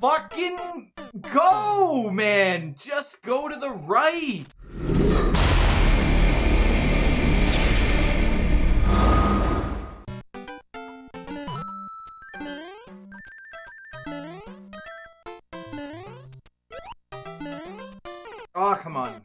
Fucking go, man! Just go to the right! Oh, come on.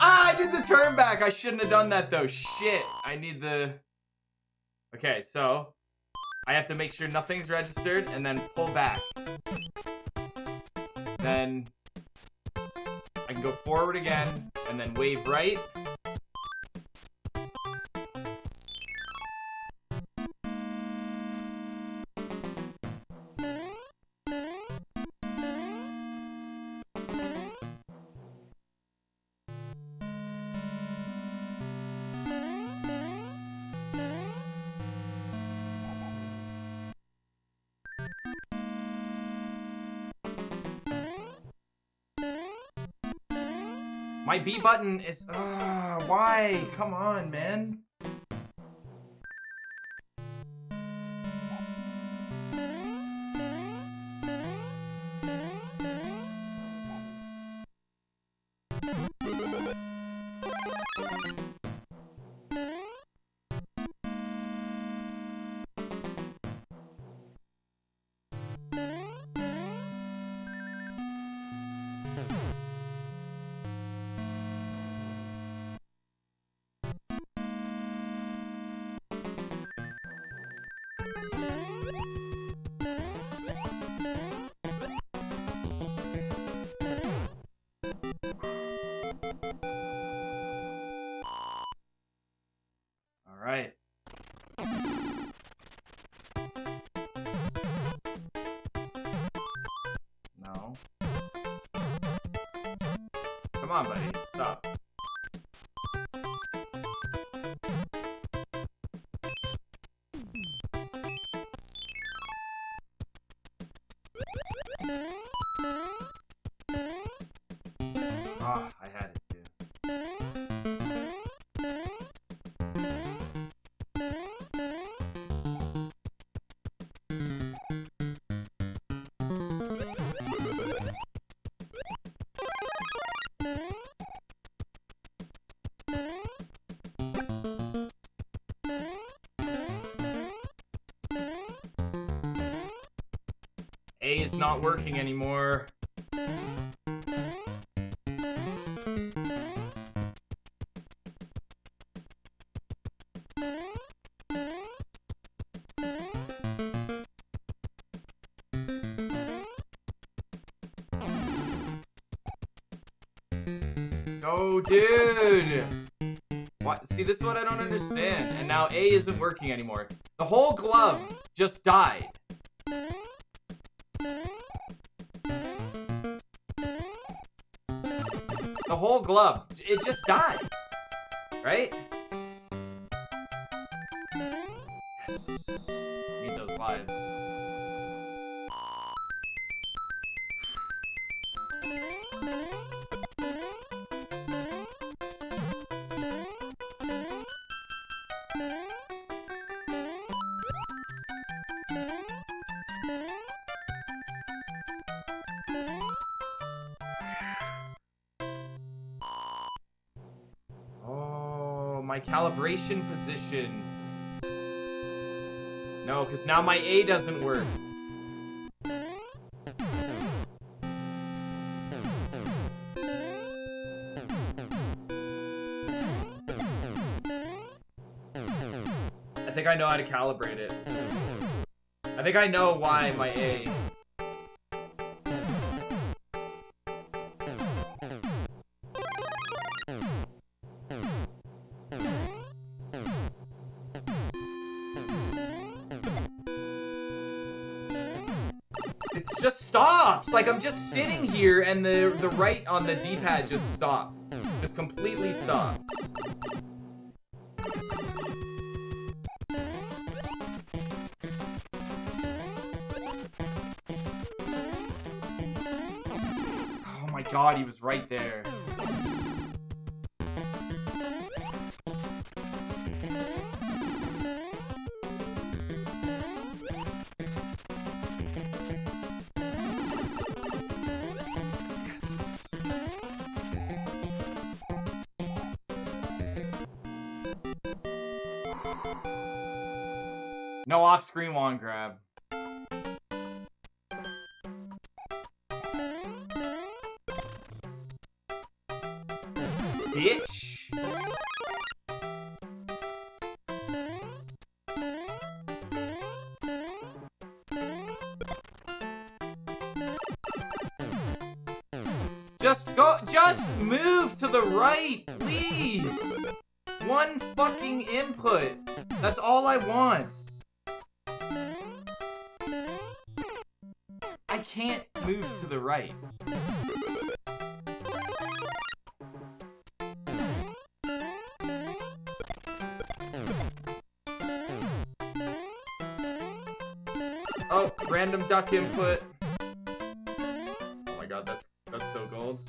Ah, I did the turn back. I shouldn't have done that though. Shit. I need the... Okay, so I have to make sure nothing's registered and then pull back. Then I can go forward again and then wave right. My B button is... why? Come on, man. Alright. No. Come on, buddy. Stop. Ah, I had it. A is not working anymore. Oh, dude! What? See, this is what I don't understand. And now A isn't working anymore. The whole glove just died. The whole glove, it just died, right? Yes, I need those lives. My calibration position. No, because now my A doesn't work. I think I know how to calibrate it. I think I know why my A... just stops. Like, I'm just sitting here and the right on the D-pad just stops. Just completely stops. Oh my god, he was right there. No off-screen wand grab. Bitch. Just go, just move to the right, please. One fucking input. That's all I want. I can't move to the right. Oh, random duck input. Oh my god, that's so gold.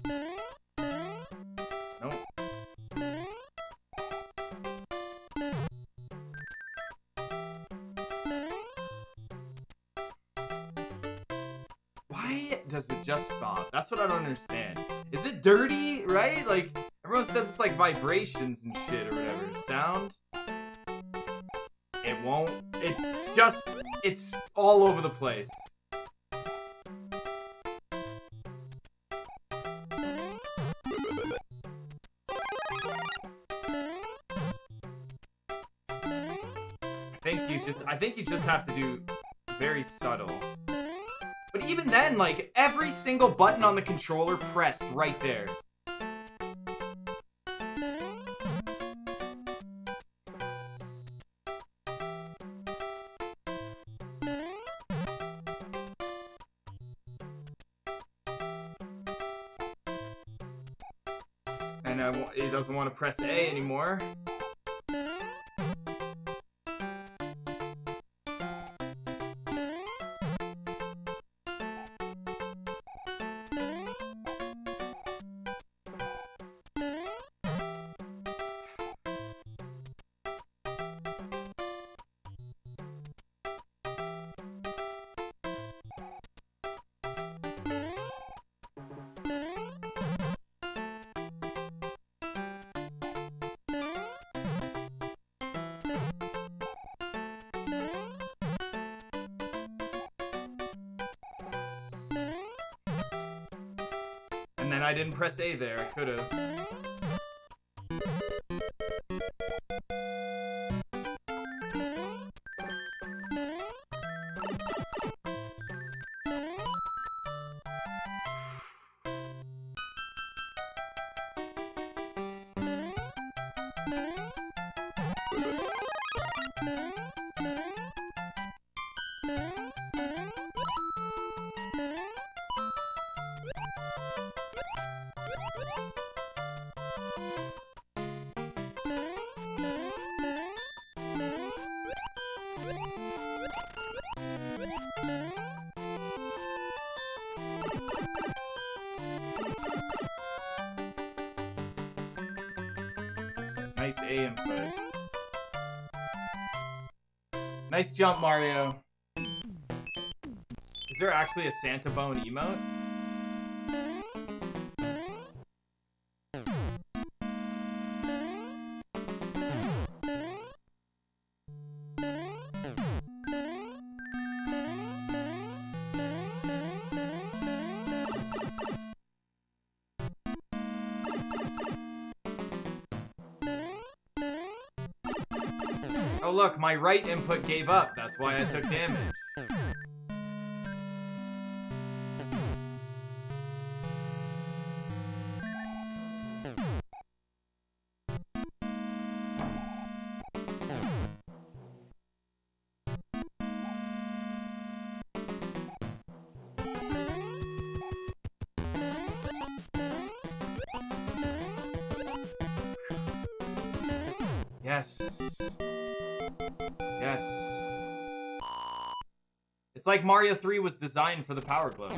Nope. Does it just stop? That's what I don't understand. Is it dirty, right? Like, everyone says it's like vibrations and shit or whatever. Sound? It won't. It just, it's all over the place. I think you just have to do very subtle. But even then, like, every single button on the controller pressed right there. And it doesn't want to press A anymore. And then I didn't press A there, I could've. Nice A input. Nice jump, Mario. Is there actually a Santa Bone emote? Oh look, my right input gave up. That's why I took damage. Yes. Yes. It's like Mario 3 was designed for the Power Glove.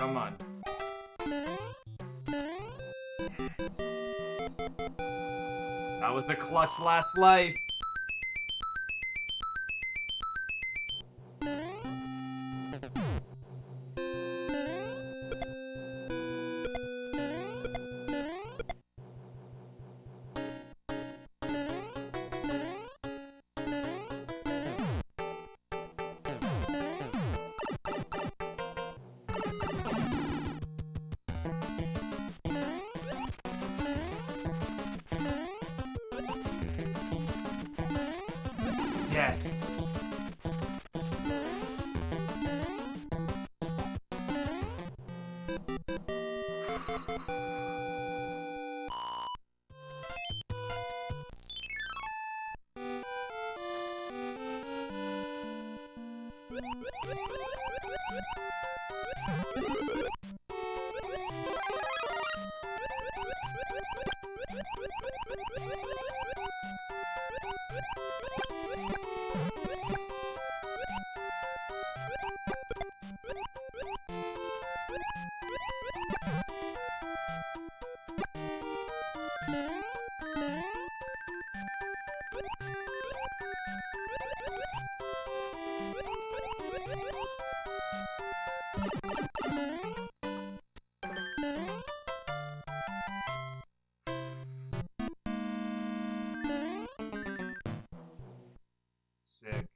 Come on. Yes. That was a clutch last life. Yes. Sick.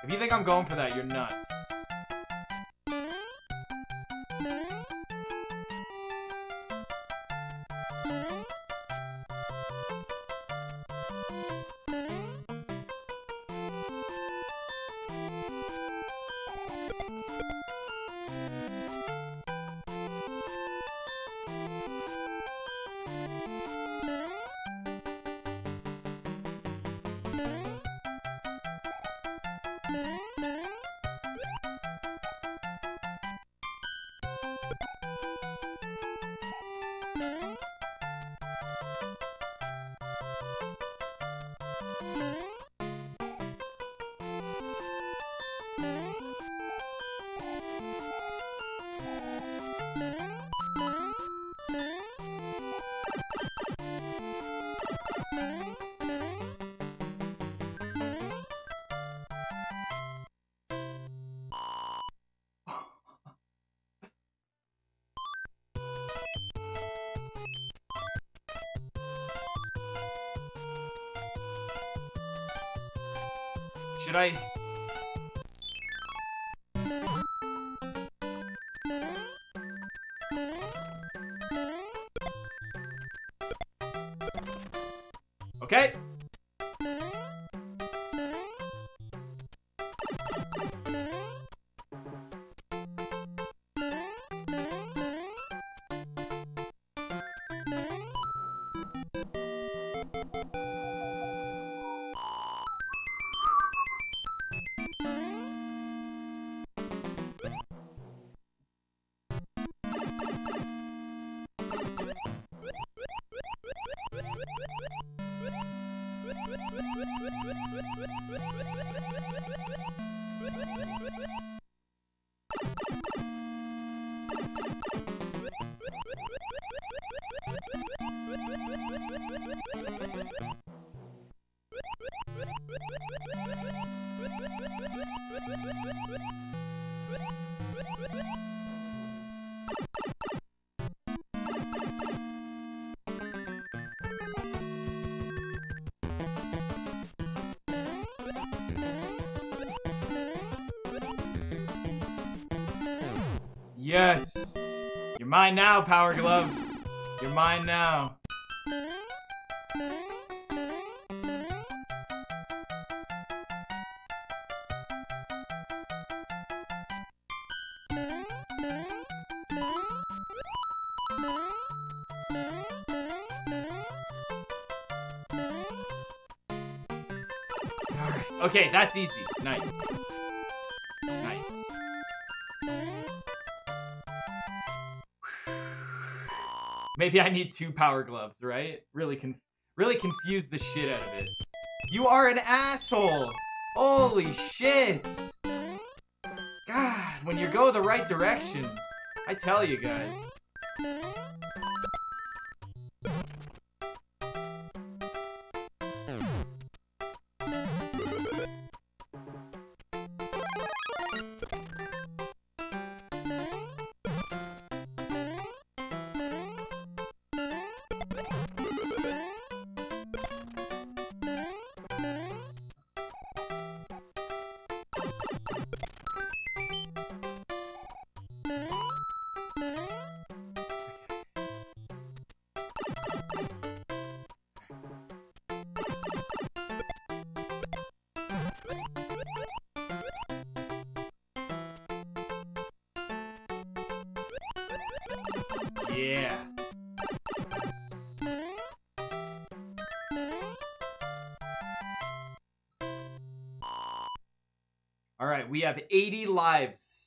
If you think I'm going for that, you're nuts. Should I? Okay. Yes! You're mine now, Power Glove! You're mine now. Alright. Okay, that's easy. Nice. Maybe I need 2 power gloves, right? Really confuse the shit out of it. You are an asshole! Holy shit! God, when you go the right direction, I tell you guys. Yeah. All right, we have 80 lives.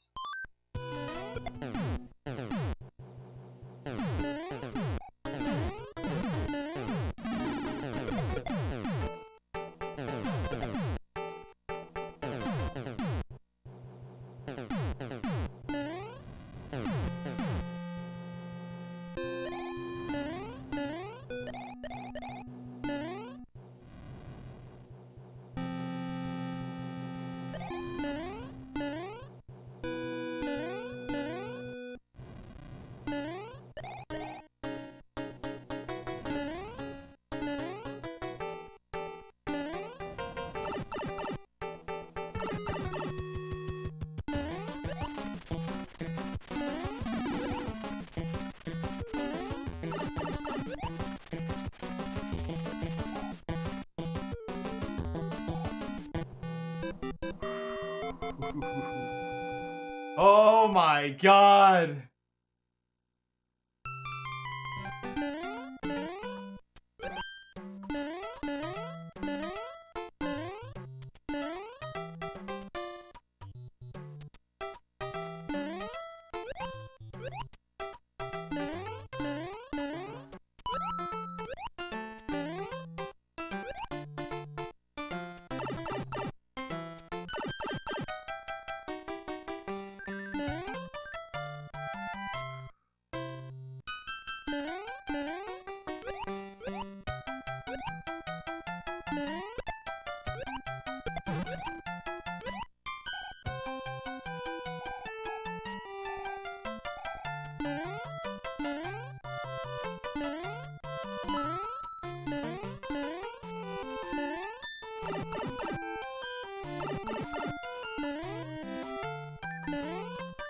Oh my God.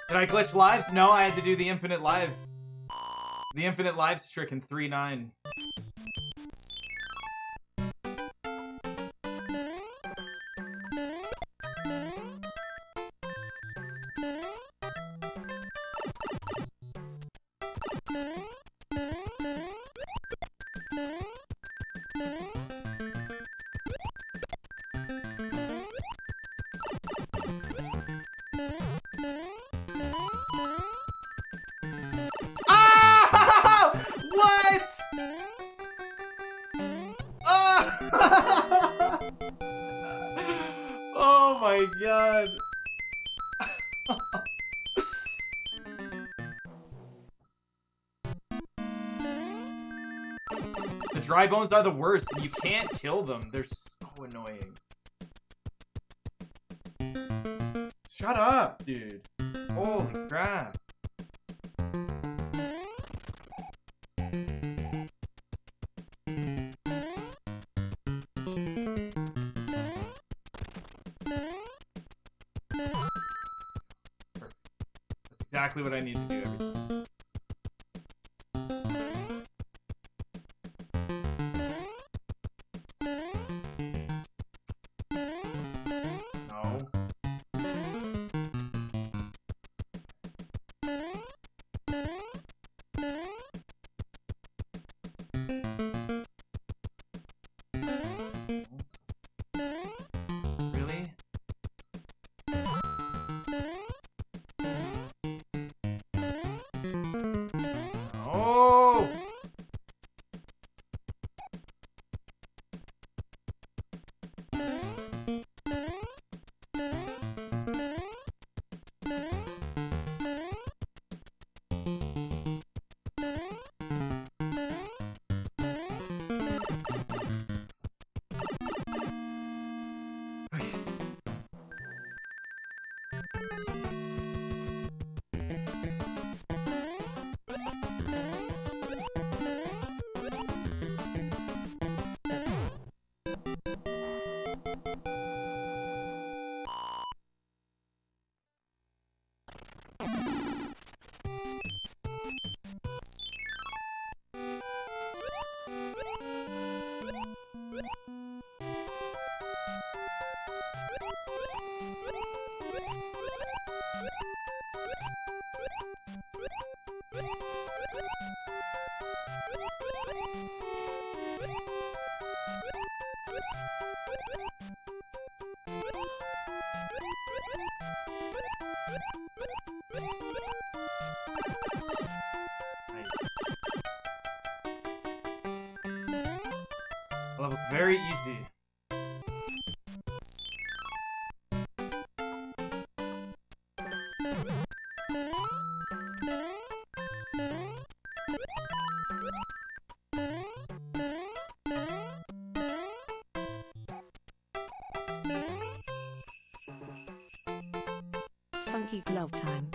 Did I glitch lives? No, I had to do the infinite live. The infinite lives trick in 3-9. Dry bones are the worst. You can't kill them. They're so annoying. Shut up, dude. Holy crap. That's exactly what I need to do every time. Nice. Level's very easy. Funky glove time.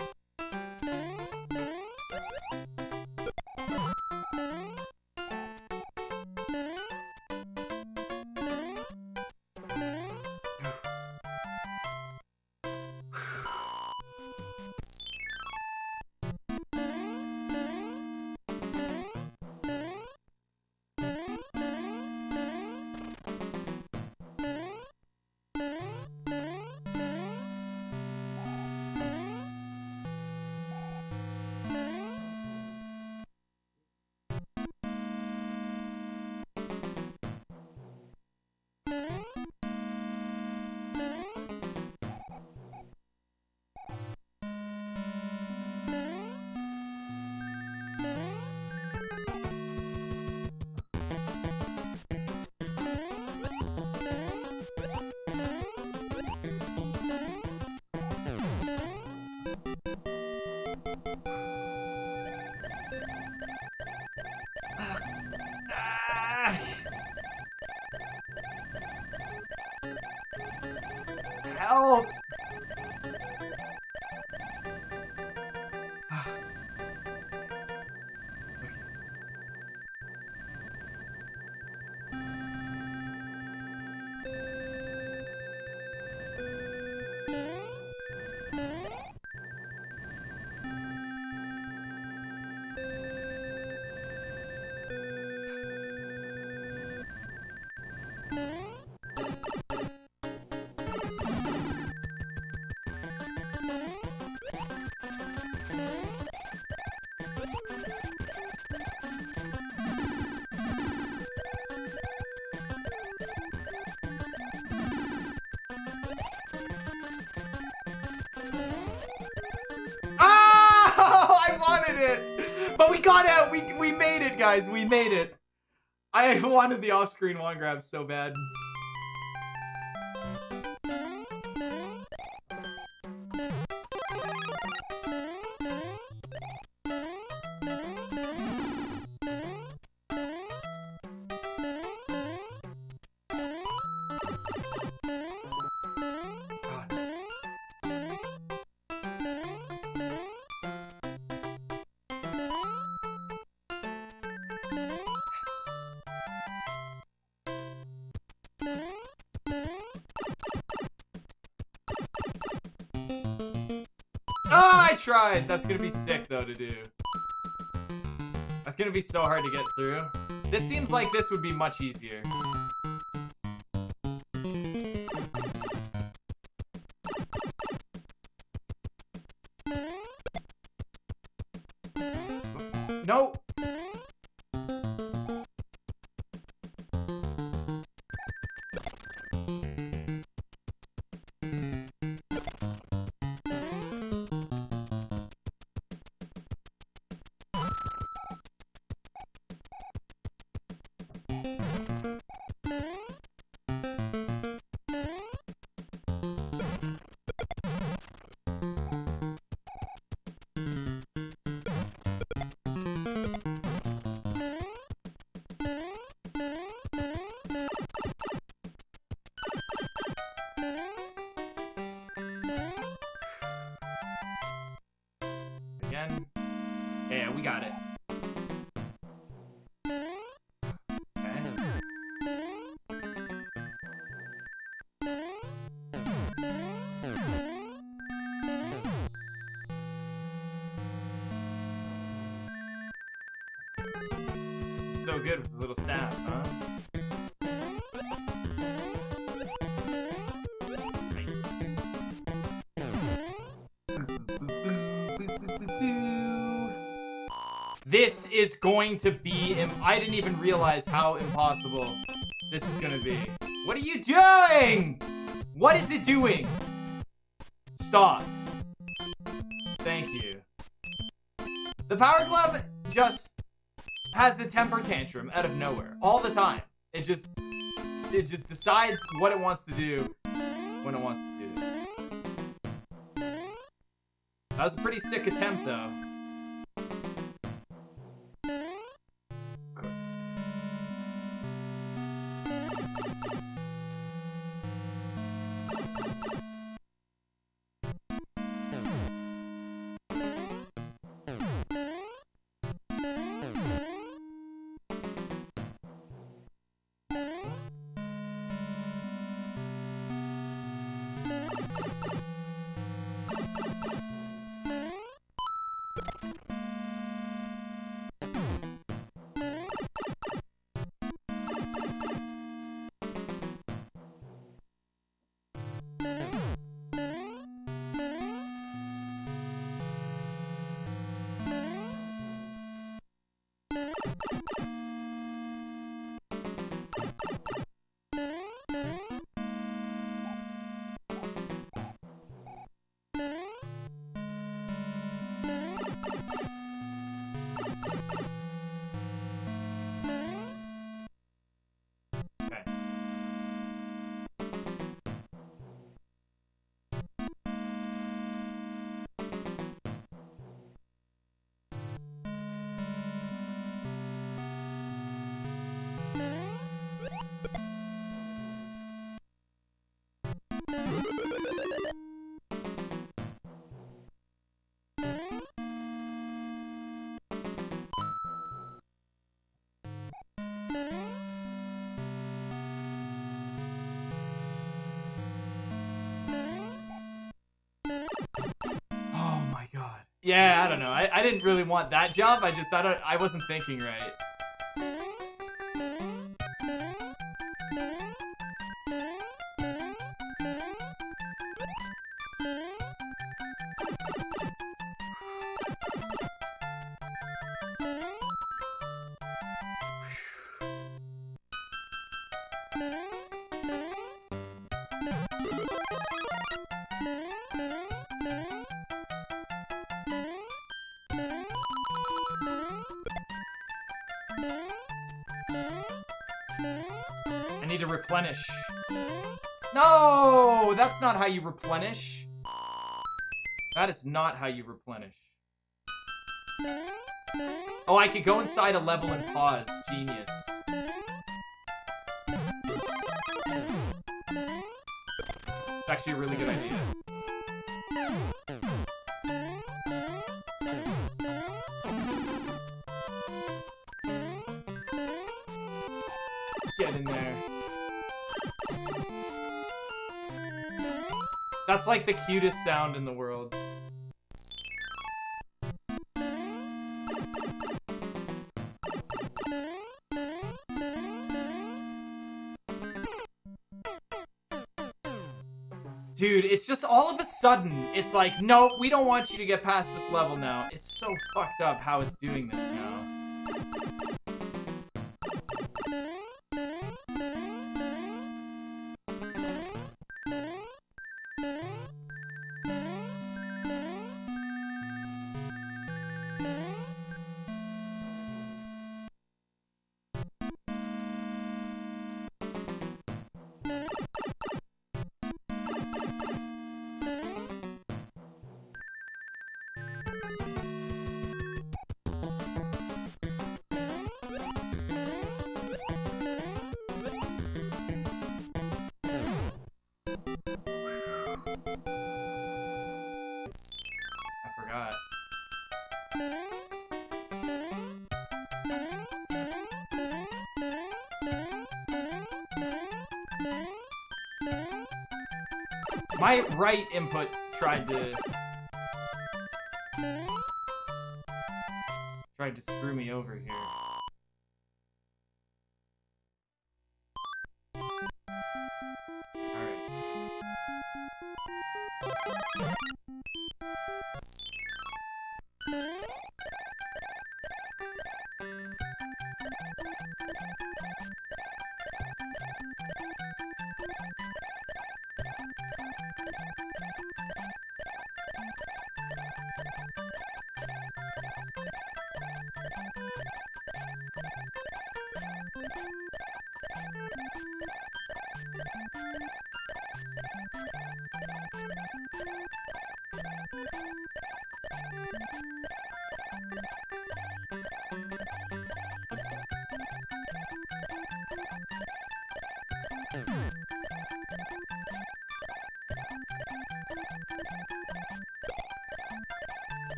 Help! But we got out! We made it, guys! We made it! I wanted the off-screen one grab so bad. Oh, I tried! That's gonna be sick, though, to do. That's gonna be so hard to get through. This seems like this would be much easier. Oops. No! Yeah, we got it. This is so good with his little staff, huh? This is going to be I didn't even realize how impossible this is gonna be. What are you doing? What is it doing? Stop. Thank you. The Power Glove just has the temper tantrum out of nowhere all the time. It just decides what it wants to do when it wants to do it. That was a pretty sick attempt, though. Yeah, I don't know. I didn't really want that jump. I wasn't thinking right. I need to replenish. No, that's not how you replenish. That is not how you replenish. Oh, I could go inside a level and pause. Genius. It's actually a really good idea. Get in there. That's like the cutest sound in the world. Dude, it's just all of a sudden, it's like, nope, we don't want you to get past this level now. It's so fucked up how it's doing this now. My right input tried to screw me over here.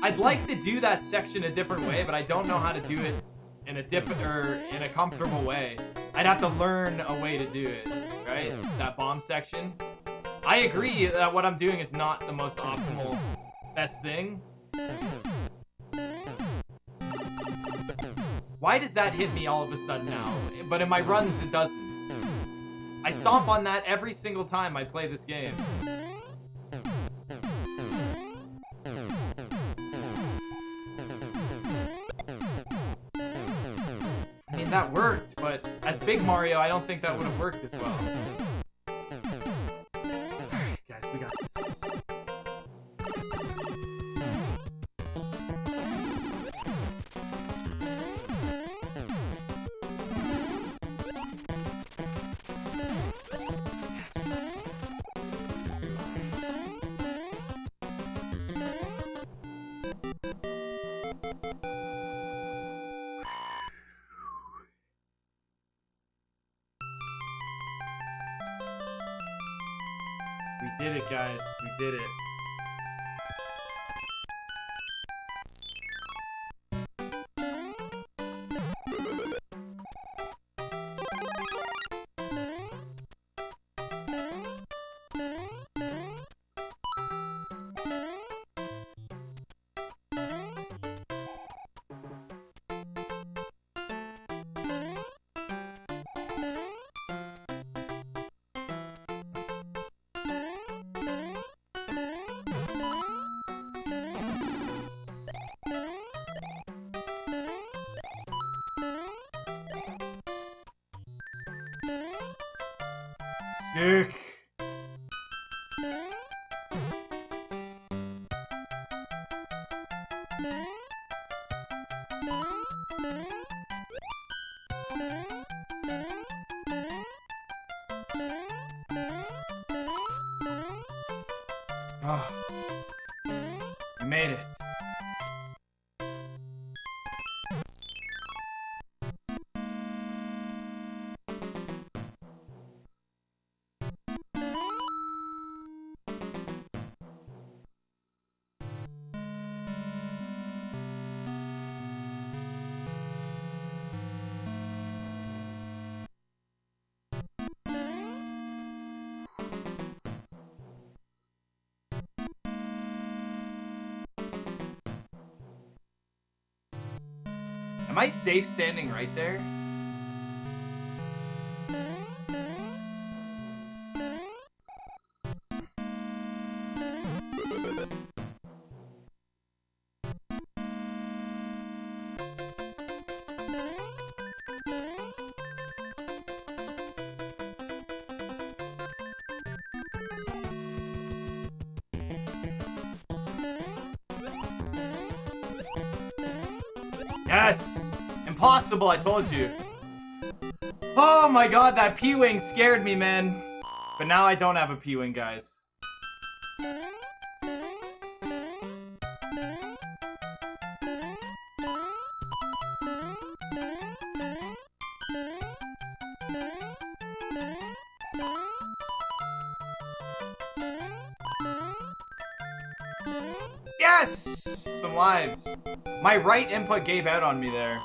I'd like to do that section a different way, but I don't know how to do it in a comfortable way. I'd have to learn a way to do it, right? That bomb section. I agree that what I'm doing is not the most optimal, best thing. Why does that hit me all of a sudden now? But in my runs, it doesn't. I stomp on that every single time I play this game. That worked, but as Big Mario, I don't think that would have worked as well. Alright, guys, we got this. We did it, guys. We did it. Sick. Oh, I made it. Am I safe standing right there? Yes! Impossible, I told you. Oh my god, that P-Wing scared me, man. But now I don't have a P-Wing, guys. Yes! Some lives. My right input gave out on me there.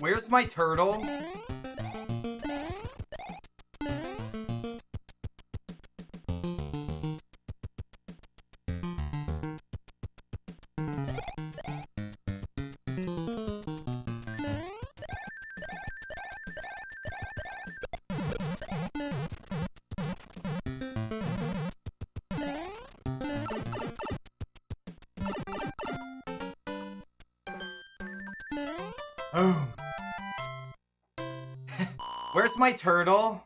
Where's my turtle? Where's my turtle?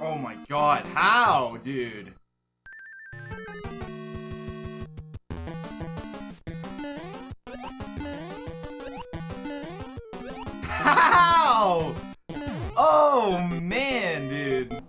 Oh my god, how, dude? How? Oh man, dude.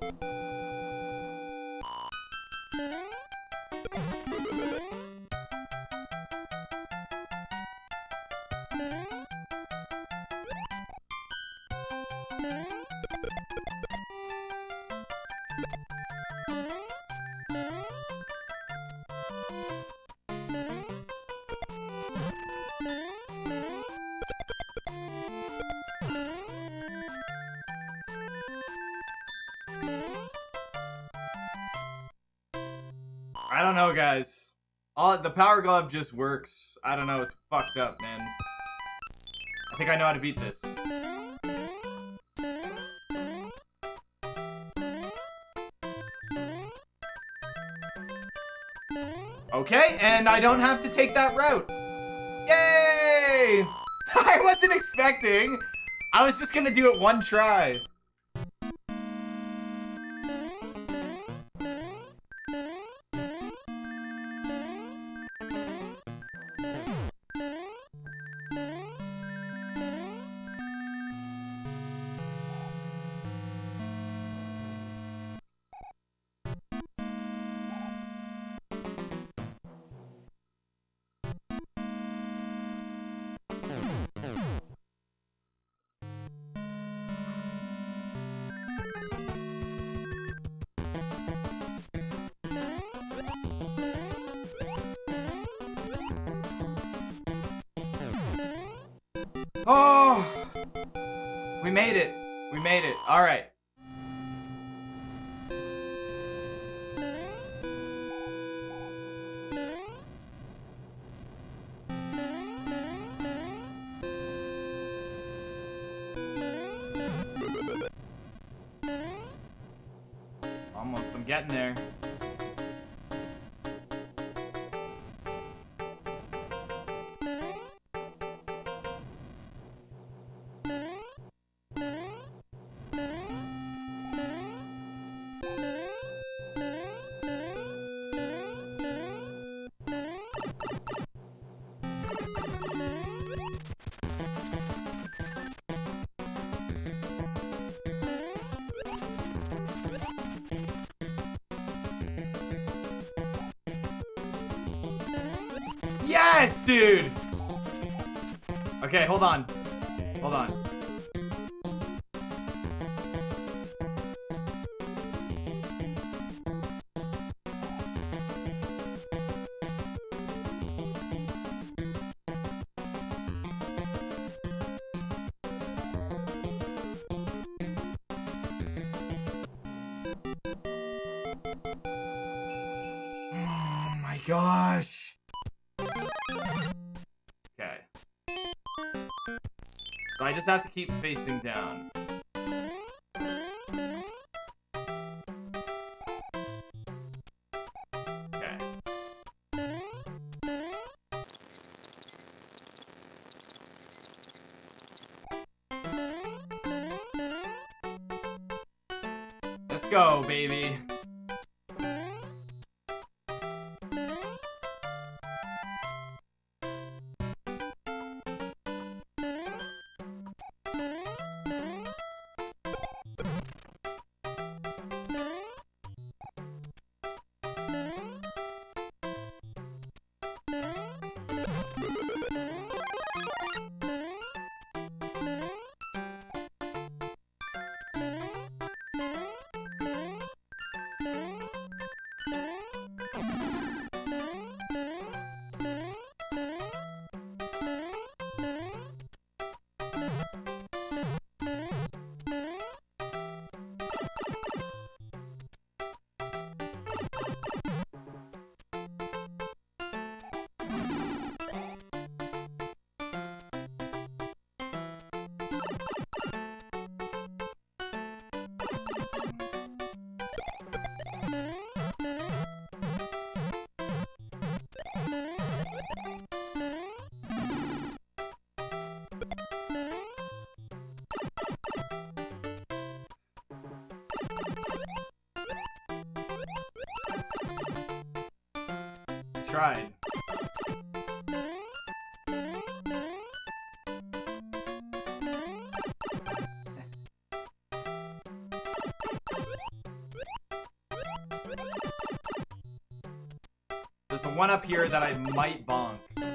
I don't know, guys. The Power Glove just works. I don't know, it's fucked up, man. I think I know how to beat this. Okay, and I don't have to take that route. Yay! I wasn't expecting. I was just gonna do it one try. Oh, we made it. We made it. All right. Almost, I'm getting there. Yes, dude! Okay, hold on. Hold on. Oh my gosh. just have to keep facing down. Okay. Let's go, baby. Tried. There's a one up here that I might bonk. Nice.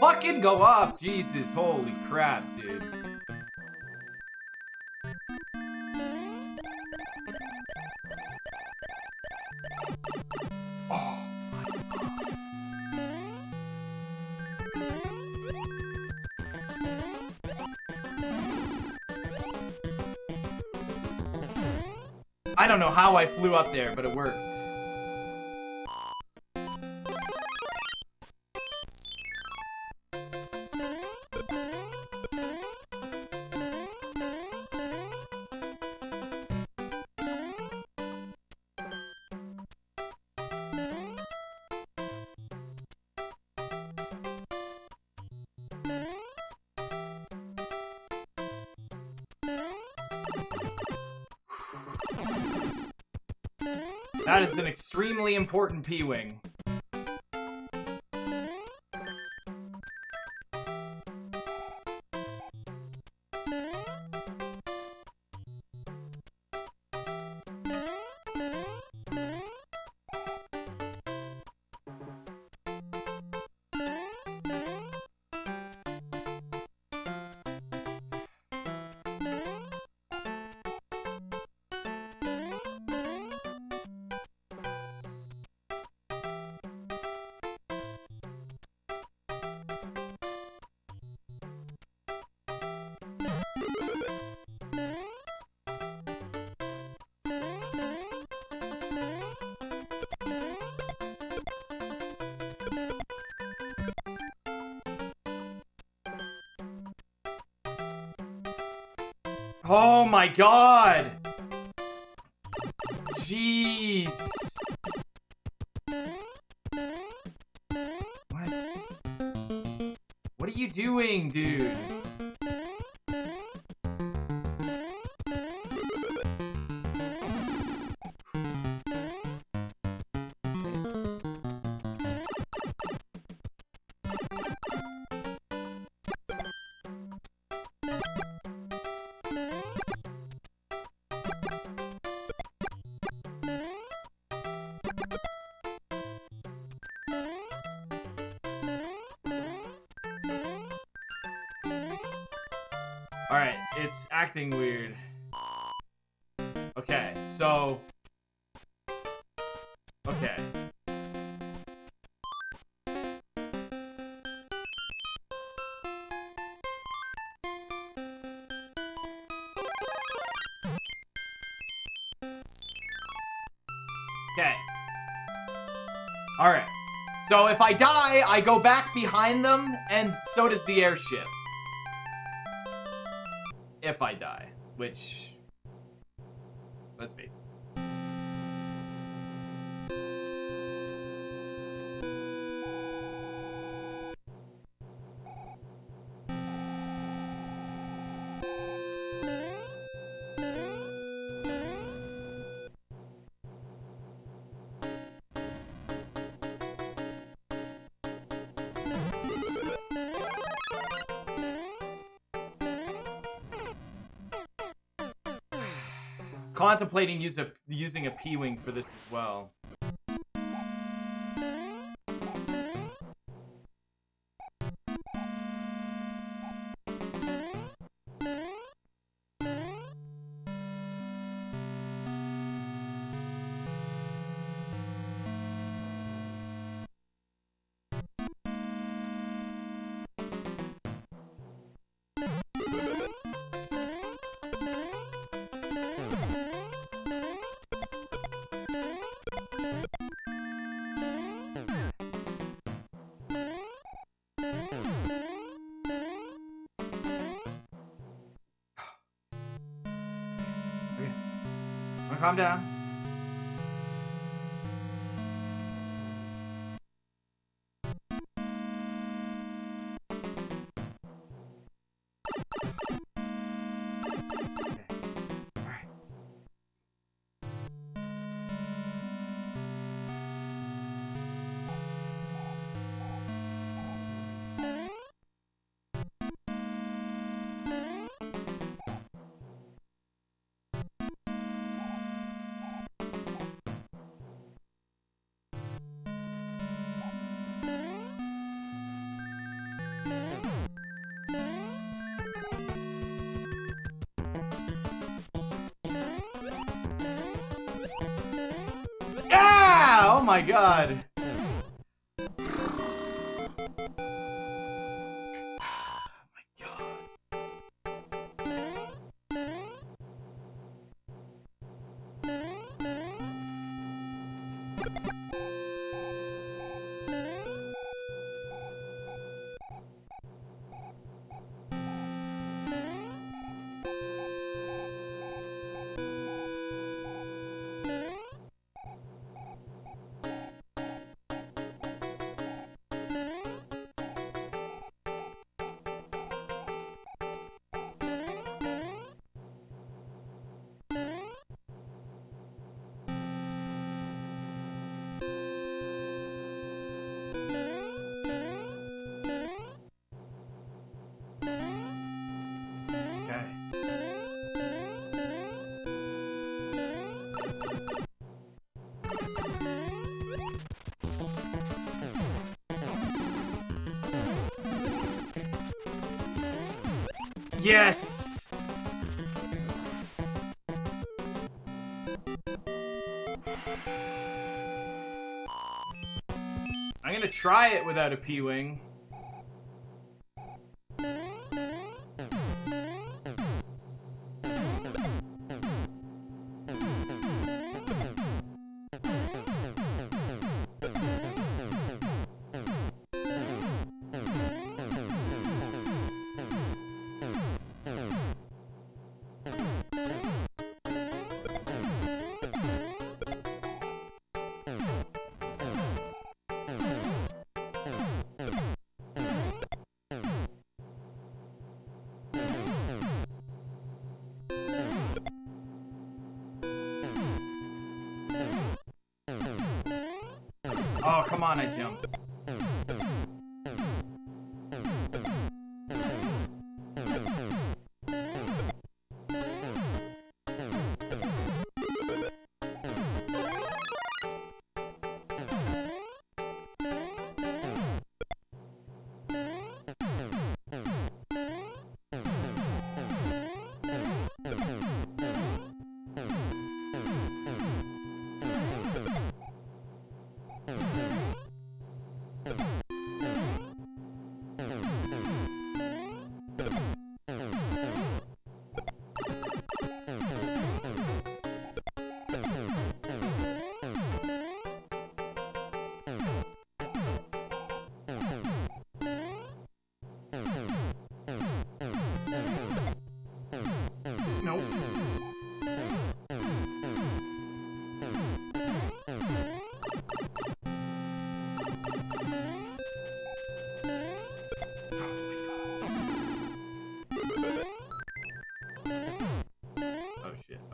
Fucking go up, Jesus, holy crap, dude. Oh my God. I don't know how I flew up there, but it worked. That is an extremely important P-Wing. Oh my god! Jeez! What? What are you doing, dude? Alright, it's acting weird. Okay, so... okay. Okay. Alright. So if I die, I go back behind them, and so does the airship. If I die, which, let's face it. Contemplating using a P-Wing for this as well. Calm down. Oh my god! Yes! I'm gonna try it without a P-Wing. Oh, come on, I jump.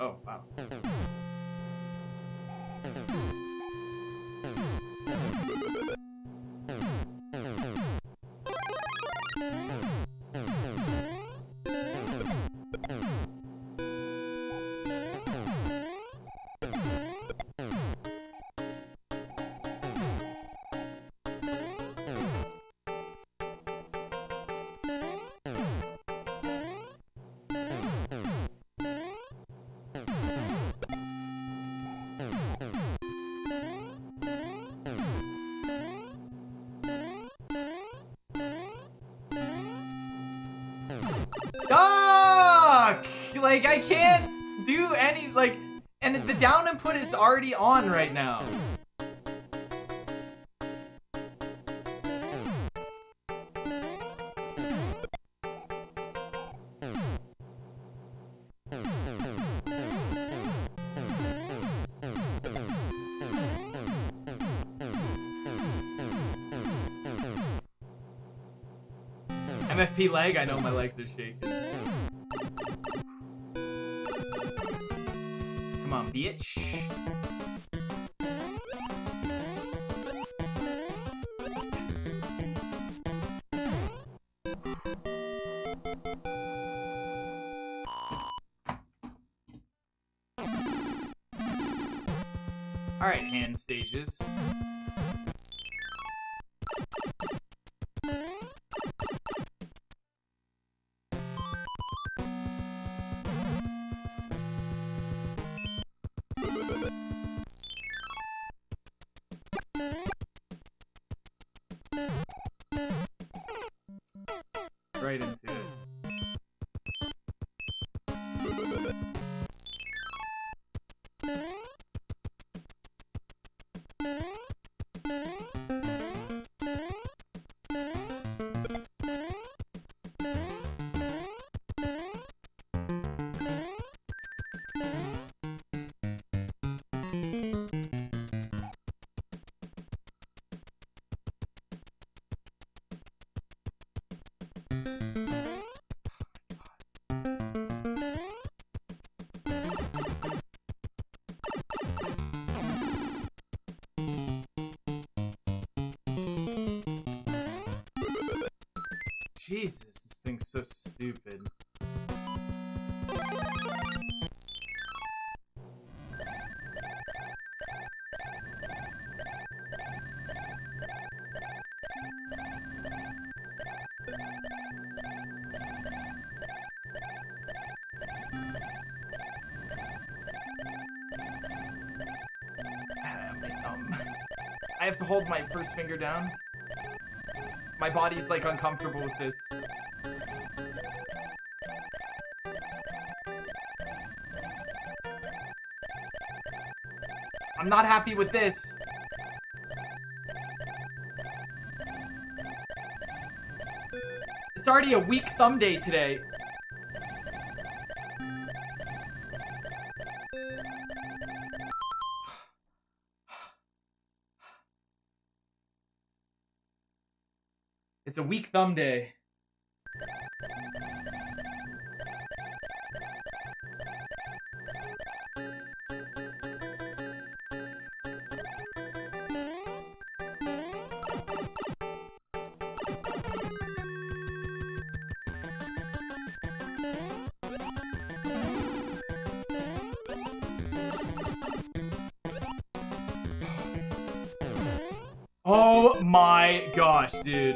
Oh, wow. Duck! Like, I can't do any, like, and the down input is already on right now. MFP leg, I know my legs are shaking. Come on, bitch. All right, hand stages. Right into it. Jesus, this thing's so stupid. I have to hold my first finger down. My body's like uncomfortable with this. I'm not happy with this. It's already a weak thumb day today. It's a weak thumb day. Oh my gosh, dude.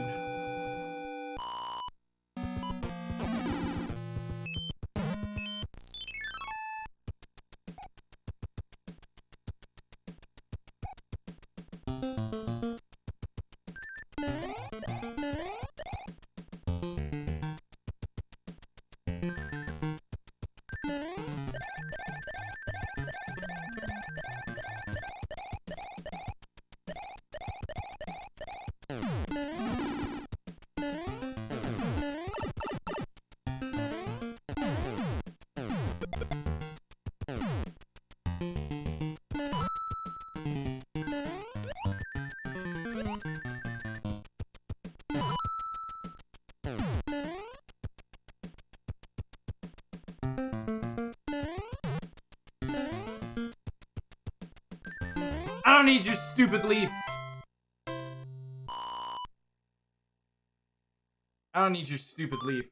I don't need your stupid leaf. I don't need your stupid leaf.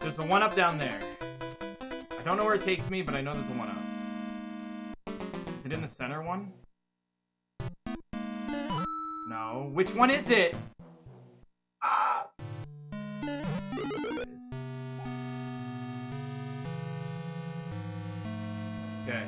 There's a one-up down there. I don't know where it takes me, but I know there's a one-up. Is it in the center one? No. Which one is it? Ah! Okay.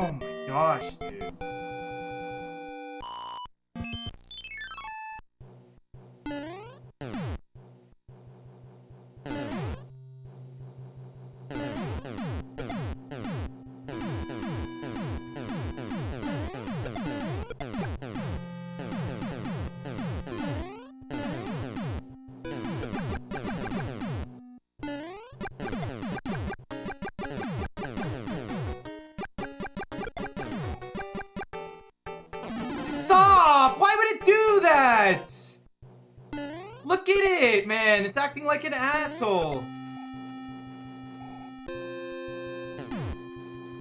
Oh my gosh, dude. Look at it, man! It's acting like an asshole!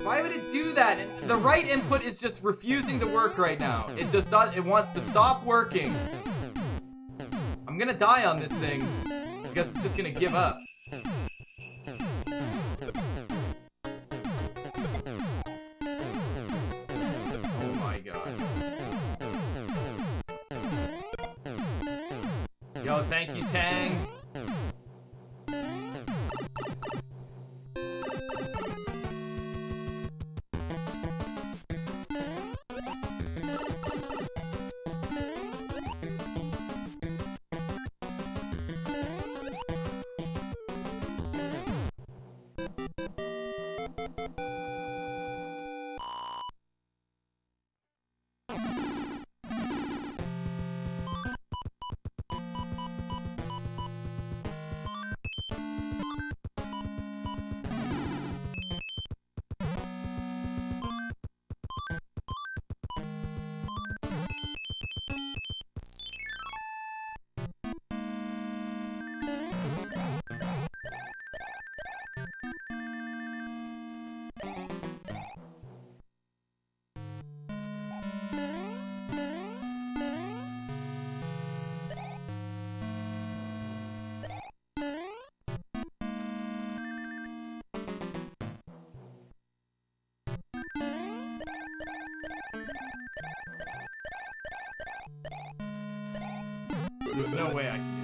Why would it do that? And the right input is just refusing to work right now. It just does, it wants to stop working. I'm gonna die on this thing because it's just gonna give up. Yo, thank you, Tang. There's no way I can.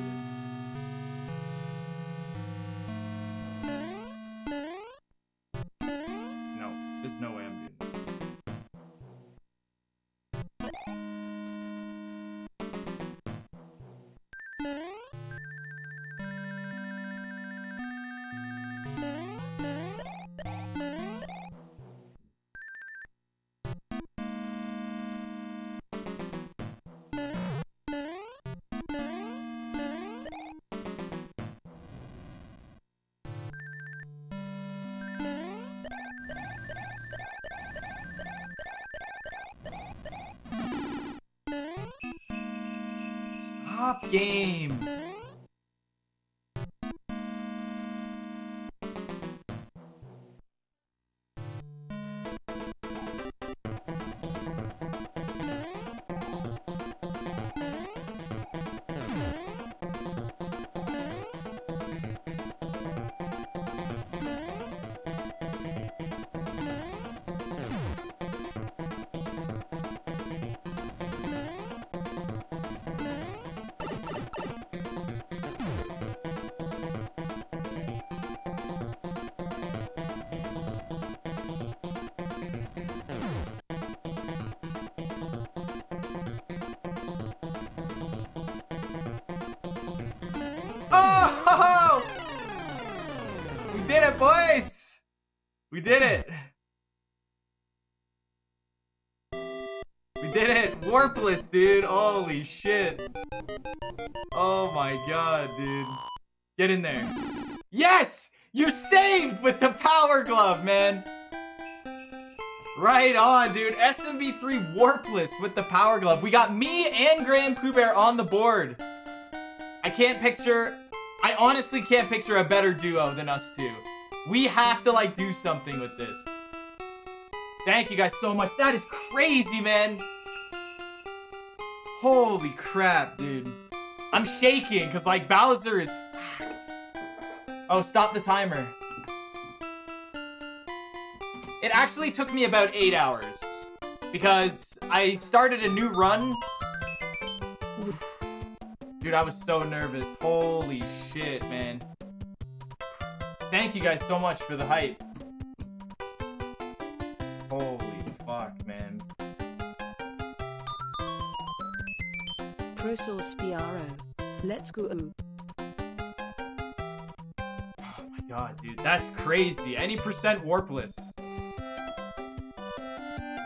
Game. We did it, boys! We did it! We did it! Warpless, dude! Holy shit! Oh my god, dude. Get in there. Yes! You're saved with the Power Glove, man! Right on, dude. SMB3 Warpless with the Power Glove. We got me and GrandPooBear on the board. I honestly can't picture a better duo than us two. We have to, like, do something with this. Thank you guys so much. That is crazy, man. Holy crap, dude. I'm shaking, because, like, Bowser is packed. Oh, stop the timer. It actually took me about 8 hours, because I started a new run. Oof. Dude, I was so nervous. Holy shit, man. Thank you guys so much for the hype. Holy Pro Source PRO. Let's go. Oh my god, dude, that's crazy. Any percent warpless.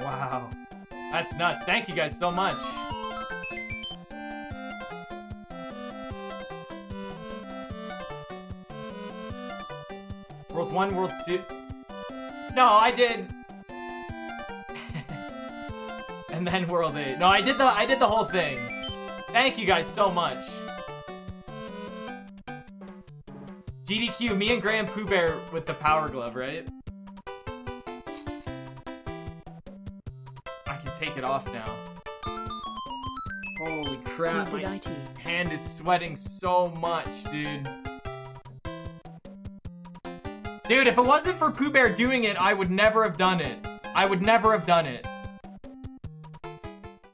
Wow. That's nuts. Thank you guys so much. World 1, World 2. No, I did. And then World 8. No, I did the whole thing. Thank you guys so much. GDQ, me and GrandPooBear with the Power Glove, right? I can take it off now. Holy crap, my hand is sweating so much, dude. Dude, if it wasn't for Pooh Bear doing it, I would never have done it.